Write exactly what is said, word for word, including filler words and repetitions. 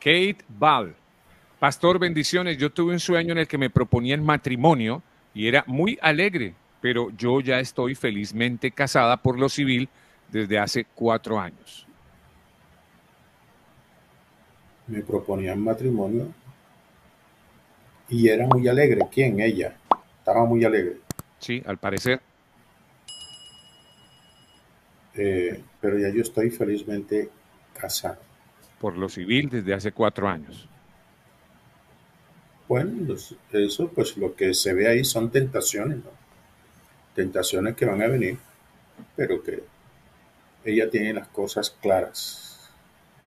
Kate Ball. Pastor, bendiciones. Yo tuve un sueño en el que me proponían matrimonio y era muy alegre, pero yo ya estoy felizmente casada por lo civil desde hace cuatro años. Me proponían matrimonio y era muy alegre. ¿Quién? Ella. Estaba muy alegre. Sí, al parecer. Eh, pero ya yo estoy felizmente casado. Por lo civil desde hace cuatro años. Bueno, eso pues lo que se ve ahí son tentaciones, ¿no? Tentaciones que van a venir, pero que ella tiene las cosas claras.